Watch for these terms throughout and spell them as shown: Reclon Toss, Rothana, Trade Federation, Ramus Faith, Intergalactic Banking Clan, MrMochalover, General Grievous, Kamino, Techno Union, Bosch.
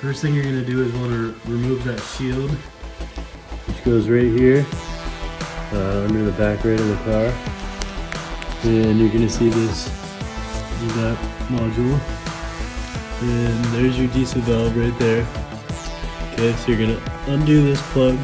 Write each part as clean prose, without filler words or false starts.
First thing you're gonna do is wanna remove that shield, which goes right here, under the back right of the car. And you're gonna see this, that module. And there's your diesel valve right there. Okay, so you're gonna undo this plug.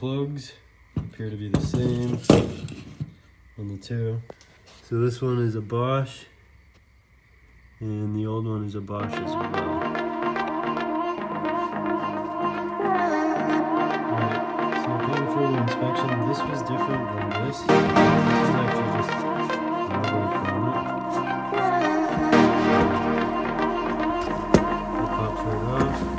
Plugs appear to be the same on the two. So this one is a Bosch, and the old one is a Bosch as well. Alright, so going through the inspection, this was different than this. This is actually just a little component. It pops right off.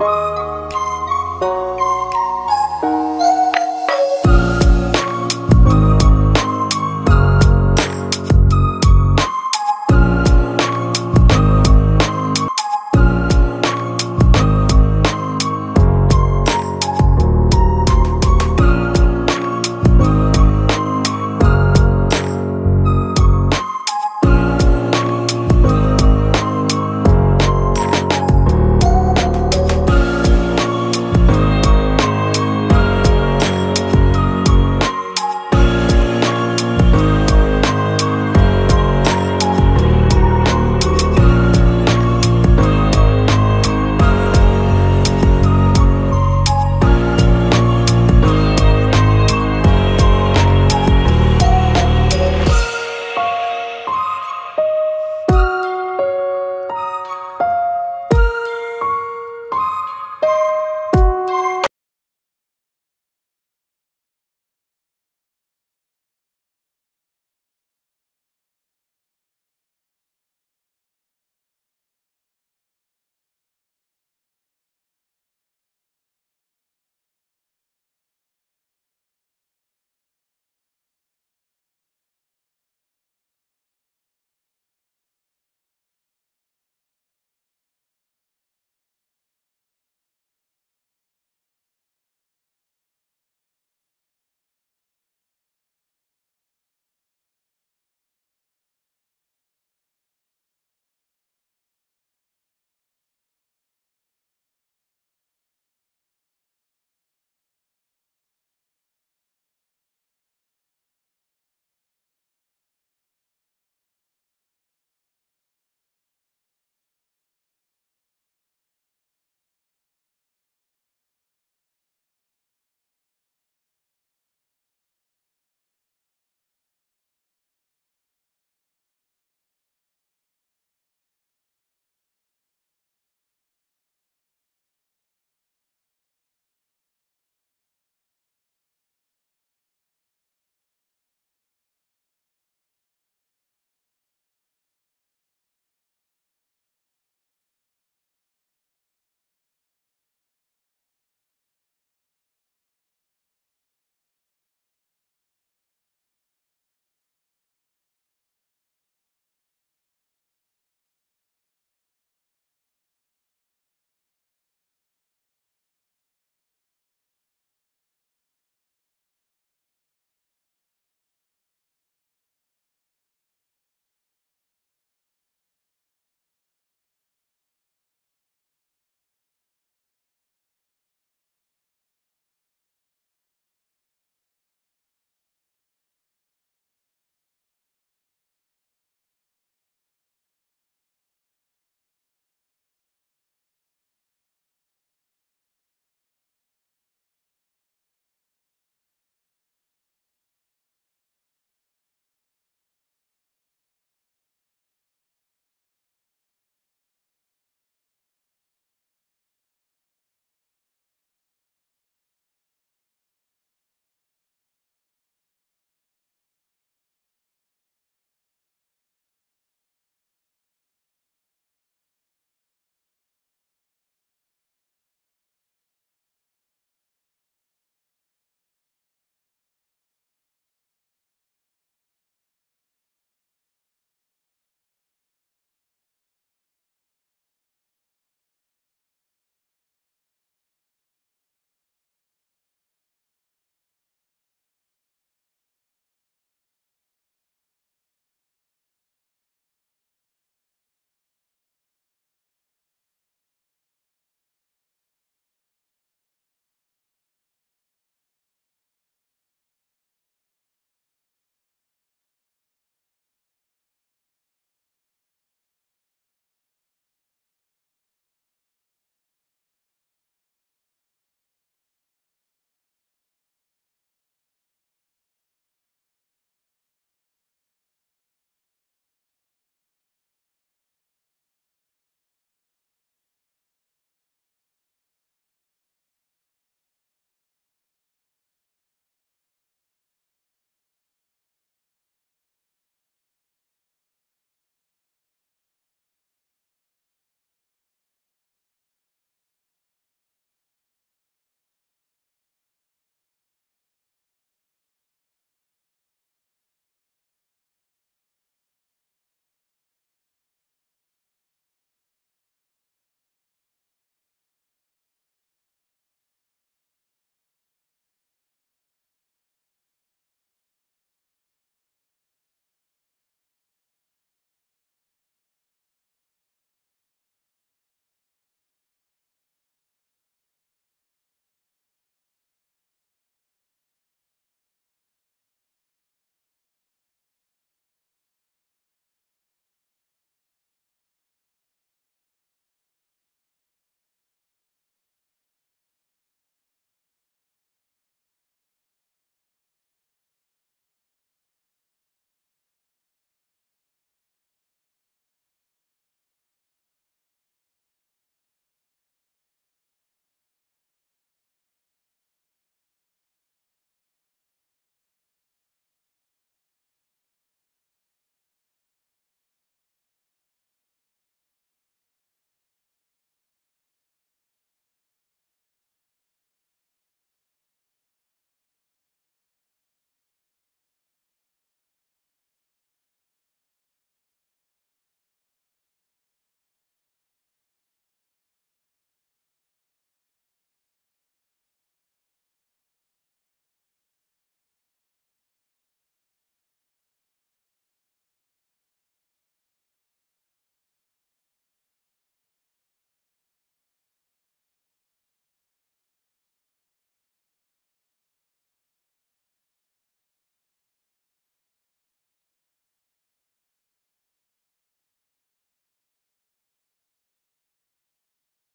Bye.